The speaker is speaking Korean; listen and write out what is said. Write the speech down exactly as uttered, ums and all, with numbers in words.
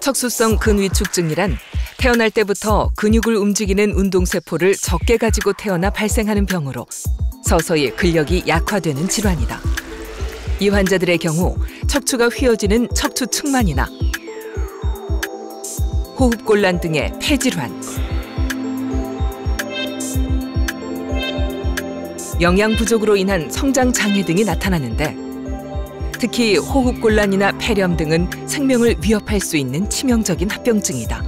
척수성 근위축증이란 태어날 때부터 근육을 움직이는 운동세포를 적게 가지고 태어나 발생하는 병으로 서서히 근력이 약화되는 질환이다. 이 환자들의 경우 척추가 휘어지는 척추측만이나 호흡곤란 등의 폐질환, 영양 부족으로 인한 성장 장애 등이 나타나는데, 특히 호흡곤란이나 폐렴 등은 생명을 위협할 수 있는 치명적인 합병증이다.